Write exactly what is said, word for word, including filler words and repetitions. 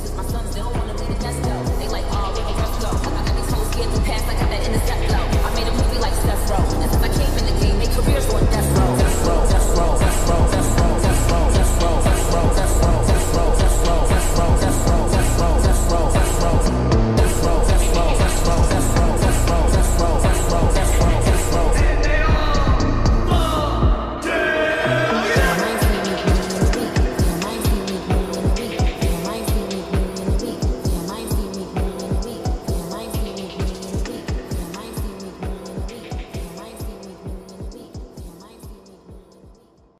cause my sons, they don't wanna be the best though. They like, oh, we can go. I got these hoes scared to pass, I got that interceptor.